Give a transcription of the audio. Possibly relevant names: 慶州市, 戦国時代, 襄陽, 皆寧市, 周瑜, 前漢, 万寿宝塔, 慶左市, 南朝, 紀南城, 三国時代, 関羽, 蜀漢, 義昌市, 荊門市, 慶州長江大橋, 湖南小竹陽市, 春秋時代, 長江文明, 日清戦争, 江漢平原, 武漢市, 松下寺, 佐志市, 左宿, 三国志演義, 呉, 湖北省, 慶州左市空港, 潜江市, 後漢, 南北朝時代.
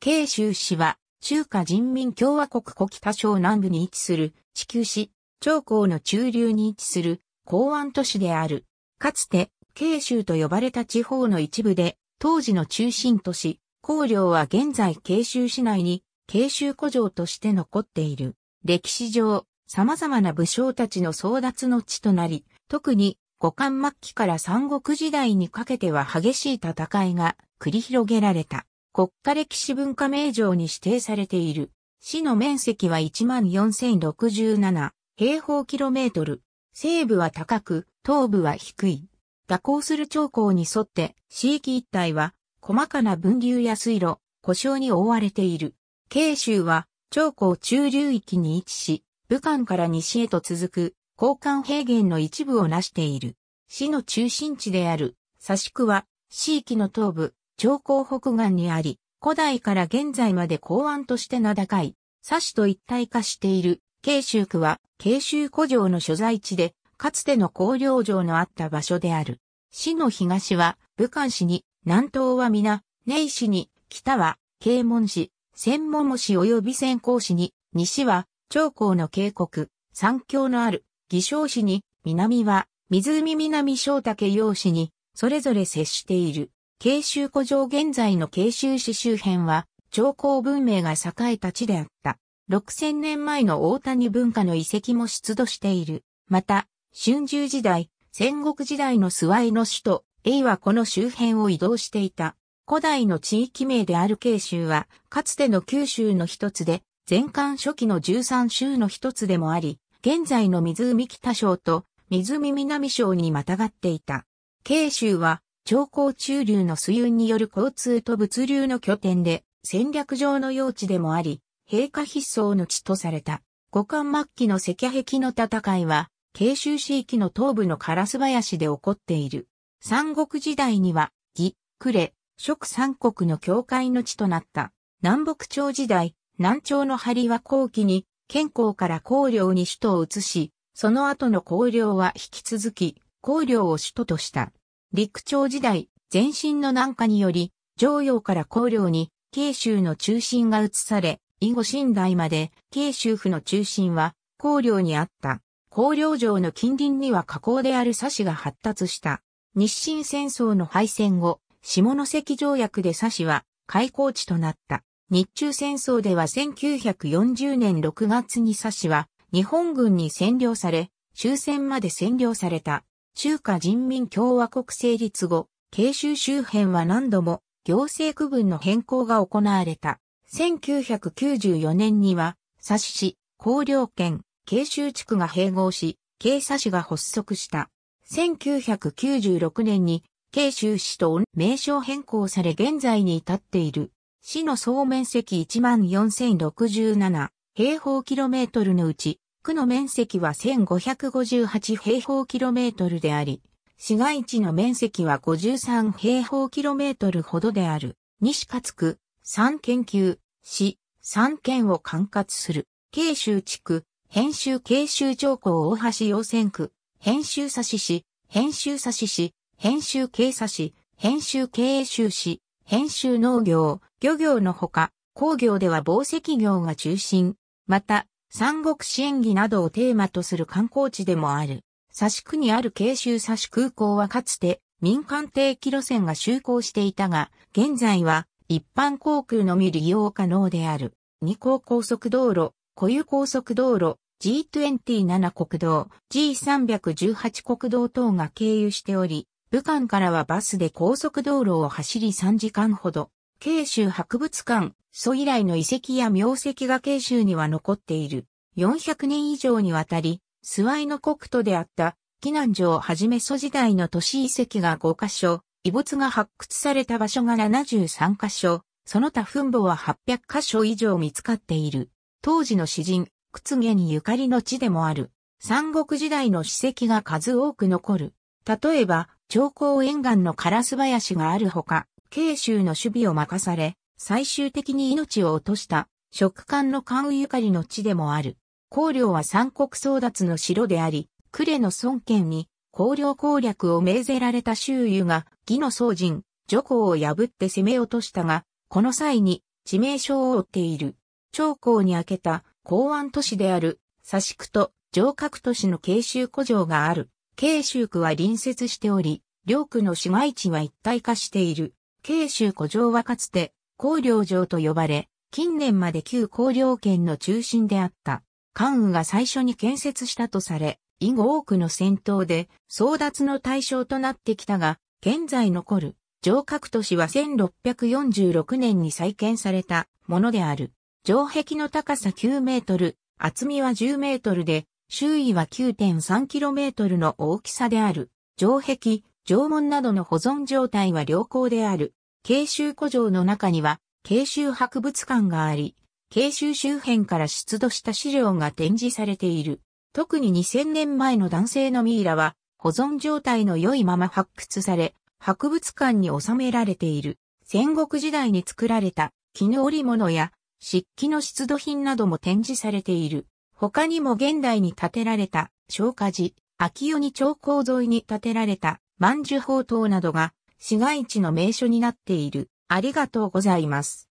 慶州市は、中華人民共和国湖北省南部に位置する、地級市、長江の中流に位置する、港湾都市である。かつて、慶州と呼ばれた地方の一部で、当時の中心都市、光陵は現在慶州市内に、慶州古城として残っている。歴史上、様々な武将たちの争奪の地となり、特に、後漢末期から三国時代にかけては激しい戦いが繰り広げられた。国家歴史文化名城に指定されている。市の面積は 14,067 平方キロメートル。西部は高く、東部は低い。蛇行する長江に沿って、市域一帯は細かな分流や水路、湖沼に覆われている。慶州は長江中流域に位置し、武漢から西へと続く。江漢平原の一部をなしている。市の中心地である、左宿は、市域の東部、長江北岸にあり、古代から現在まで港湾として名高い、左市と一体化している、慶州区は、慶州古城の所在地で、かつての光陵城のあった場所である。市の東は、武漢市に、南東は皆、寧市に、北は、荊門市、専門市及び潜江市に、西は、長江の渓谷、山峡のある。義昌市に、南は、湖南小竹陽市に、それぞれ接している。慶州古城現在の慶州市周辺は、長江文明が栄えた地であった。6000年前の大谷文化の遺跡も出土している。また、春秋時代、戦国時代の諏訪の首都、永はこの周辺を移動していた。古代の地域名である慶州は、かつての九州の一つで、前漢初期の13州の一つでもあり、現在の湖北省と湖南省にまたがっていた。慶州は長江中流の水運による交通と物流の拠点で戦略上の要地でもあり、兵家必争の地とされた。後漢末期の赤壁の戦いは、慶州市域の東部の烏林で起こっている。三国時代には、魏、呉、蜀三国の境界の地となった。南北朝時代、南朝の張は後期に、建康から光陵に首都を移し、その後の光陵は引き続き、光陵を首都とした。陸朝時代、前秦の南下により、襄陽から光陵に、慶州の中心が移され、以後清代まで、慶州府の中心は、光陵にあった。光陵城の近隣には河口である左市が発達した。日清戦争の敗戦後、下関条約で左市は、開港地となった。日中戦争では1940年6月に左市は日本軍に占領され、終戦まで占領された。中華人民共和国成立後、慶州周辺は何度も行政区分の変更が行われた。1994年には、左市、光陵県、慶州地区が併合し、慶左市が発足した。1996年に、慶州市と名称変更され現在に至っている。市の総面積 14,067 平方キロメートルのうち、区の面積は1558平方キロメートルであり、市街地の面積は53平方キロメートルほどである。西勝区、3県級、市、3県を管轄する。慶州地区、編集慶州長江大橋要線区、編集佐志市、編集佐志市、編集慶佐市、編集慶州市。編集農業、漁業のほか、工業では紡績業が中心。また、三国志演義などをテーマとする観光地でもある。左市区にある慶州左市空港はかつて民間定期路線が就航していたが、現在は一般航空のみ利用可能である。二高高速道路、固有高速道路、G27 国道、G318 国道等が経由しており、武漢からはバスで高速道路を走り3時間ほど。慶州博物館、蘇以来の遺跡や名跡が慶州には残っている。400年以上にわたり、諏訪の国都であった、紀南城をはじめ蘇時代の都市遺跡が5カ所、遺物が発掘された場所が73カ所、その他墳墓は800カ所以上見つかっている。当時の詩人、屈原にゆかりの地でもある。三国時代の史跡が数多く残る。例えば、長江沿岸の烏林があるほか、慶州の守備を任され、最終的に命を落とした、蜀漢の関羽ゆかりの地でもある。光陵は三国争奪の城であり、呉の孫権に、光陵攻略を命ぜられた周瑜が、魏の曹仁、徐晃を破って攻め落としたが、この際に、地名称を負っている。長江に明けた港湾都市である左宿と城郭都市の慶州古城がある。慶州区は隣接しており、両区の市街地は一体化している。慶州古城はかつて広陵城と呼ばれ、近年まで旧広陵県の中心であった。関羽が最初に建設したとされ、以後多くの戦闘で争奪の対象となってきたが、現在残る城郭都市は1646年に再建されたものである。城壁の高さ9メートル、厚みは10メートルで、周囲は 9.3 キロメートルの大きさである。城壁、城門などの保存状態は良好である。慶州古城の中には、慶州博物館があり、慶州周辺から出土した資料が展示されている。特に2000年前の男性のミイラは、保存状態の良いまま発掘され、博物館に収められている。戦国時代に作られた絹織物や漆器の出土品なども展示されている。他にも現代に建てられた松下寺、秋代長江沿いに建てられた万寿宝塔などが市街地の名所になっている。ありがとうございます。